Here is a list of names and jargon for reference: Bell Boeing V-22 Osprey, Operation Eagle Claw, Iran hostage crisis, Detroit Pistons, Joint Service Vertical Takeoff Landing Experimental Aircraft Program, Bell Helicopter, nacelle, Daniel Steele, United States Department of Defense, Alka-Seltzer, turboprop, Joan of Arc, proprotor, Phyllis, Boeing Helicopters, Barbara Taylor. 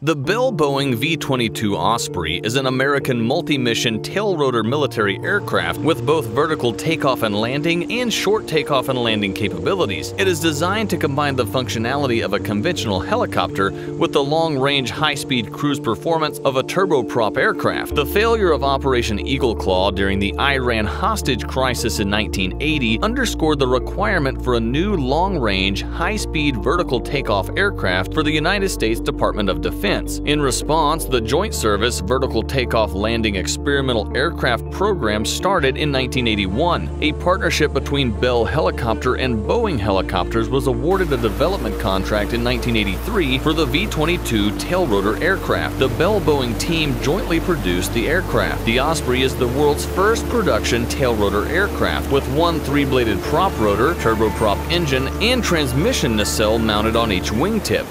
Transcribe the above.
The Bell Boeing V-22 Osprey is an American multi-mission tailrotor military aircraft with both vertical takeoff and landing and short takeoff and landing capabilities. It is designed to combine the functionality of a conventional helicopter with the long-range high-speed cruise performance of a turboprop aircraft. The failure of Operation Eagle Claw during the Iran hostage crisis in 1980 underscored the requirement for a new long-range high-speed vertical takeoff aircraft for the United States Department of Defense. In response, the Joint Service Vertical Takeoff Landing Experimental Aircraft Program started in 1981. A partnership between Bell Helicopter and Boeing Helicopters was awarded a development contract in 1983 for the V-22 tailrotor aircraft. The Bell-Boeing team jointly produced the aircraft. The Osprey is the world's first production tailrotor aircraft with one three-bladed prop rotor, turboprop engine, and transmission nacelle mounted on each wingtip.